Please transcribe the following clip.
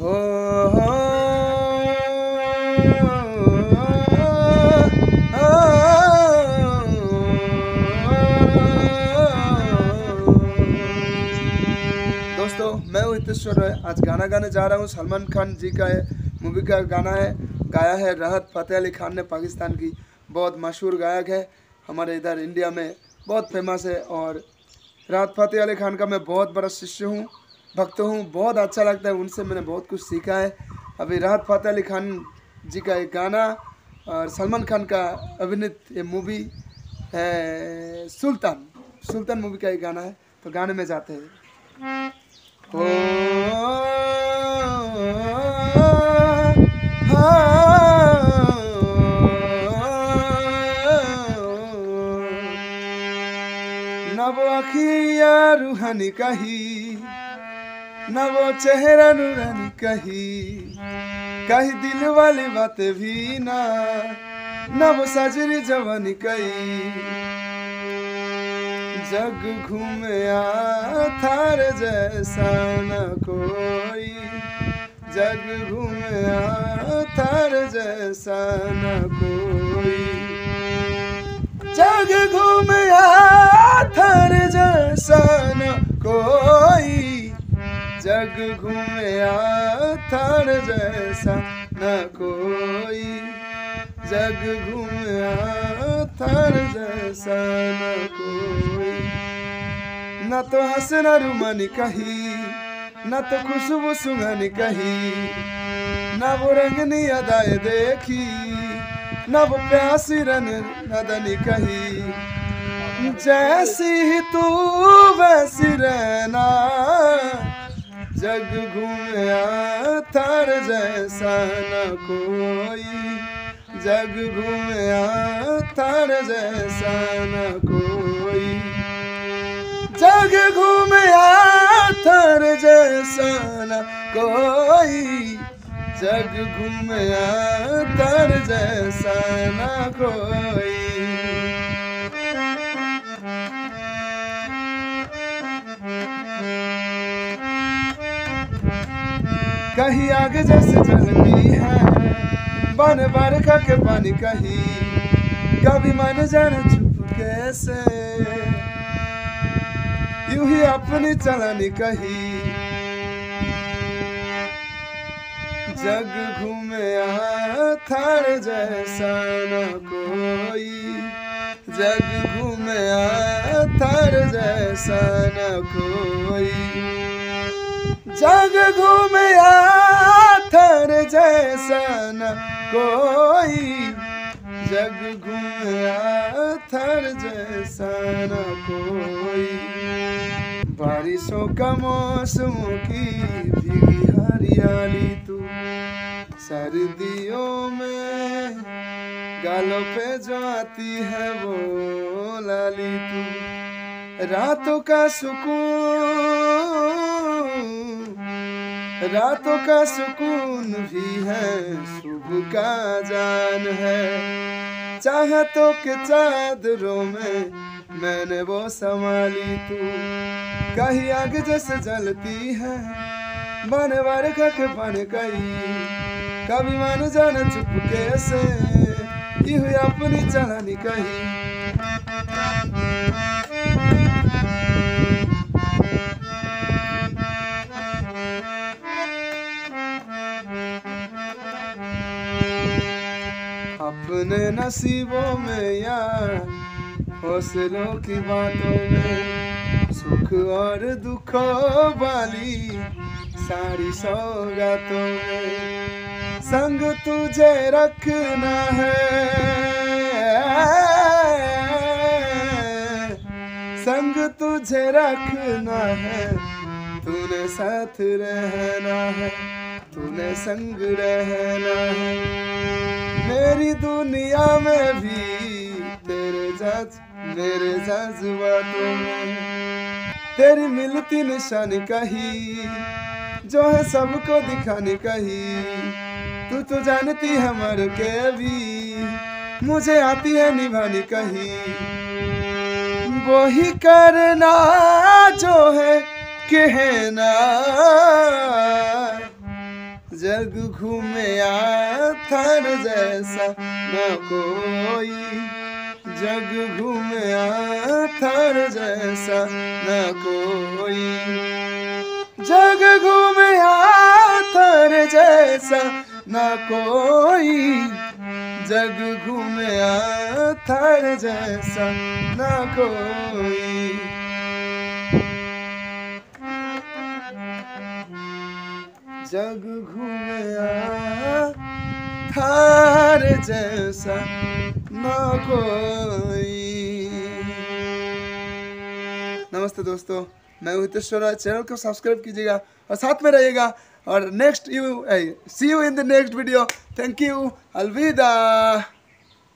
मैं हितेश्वर रॉय आज गाना गाने जा रहा हूँ। सलमान खान जी का मूवी का गाना है, गाया है राहत फतेह अली खान ने, पाकिस्तान की बहुत मशहूर गायक है, हमारे इधर इंडिया में बहुत फेमस है। और राहत फतेह अली खान का मैं बहुत बड़ा शिष्य हूँ, भक्त हूँ, बहुत अच्छा लगता है, उनसे मैंने बहुत कुछ सीखा है। अभी राहत फतेह अली खान जी का एक गाना और सलमान खान का अभिनीत ये मूवी है सुल्तान मूवी का एक गाना है, तो गाने में जाते हैं। ओ नव अखिया रूहानी कही, नव चेहरा नूरानी कही, कही दिल वाली बातें भी ना, नव साजरी जवानी कही। जग घूमया थार जैसा न कोई, जग घूमया थार जैसा न कोई, जग घूमया थार जैसा न कोई, जग घूमया थार जैसा न कोई, जग घूमया थार जैसा न कोई। न तो हंसना रुमानी कही, न तो खुशबू सुंघानी कही, न वो रंगनी अदाएं देखी, न वो प्यासी रन नदनी कही। जैसी ही तू वैसी रहना, जग घूमया थार जैसा न कोई, जग घूमया थार जैसा न कोई, जग घूमया थार जैसा न कोई, जग घूमया थार जैसा न कोई। कहीं आग जैसे जलती है बन बारिका के पानी कही, कभी मन जाना चुप कैसे यूं ही अपनी चलानी कही। जग घूमया थार जैसा न कोई, जग घूमया थार जैसा न कोई, जग घूमया थार जैसा न कोई, जग घूमया थार जैसा न कोई। बारिशों का मौसम की भीगी हरियाली तू, सर्दियों में गालों पे जाती है वो लाली तू, रातों का सुकून भी है, सुबह का जान है, चाहतों के चादरों में मैंने वो संभाली तू। कहीं आग जैसे जलती है बने बारिका के पानी कही, कभी मन जाना चुप कैसे यू अपनी चलानी कही। अपने नसीबों में या हौसलों की बातों में, सुख और दुखों वाली सारी सौगातों में संग तुझे रखना है, संग तुझे रखना है, तूने साथ रहना है, तूने संग रहना है। मेरी दुनिया में भी मेरे जज्बातों में तेरी मिलती निशानी कही, जो है सबको दिखाने कही। तू तो जानती है मर के भी मुझे आती है निभानी कही। वो ही करना जो है कहना, जग घूमया थर जैसा ना कोई, जग घूमया थर जैसा ना कोई, जग घूमया थर जैसा ना कोई, जग घूमया थर जैसा ना कोई। जग घूमया थार जैसा ना कोई। नमस्ते दोस्तों, मैं हितेश्वर रॉय। चैनल को सब्सक्राइब कीजिएगा और साथ में रहिएगा। और next you see you in the next video. Thank you, अलविदा।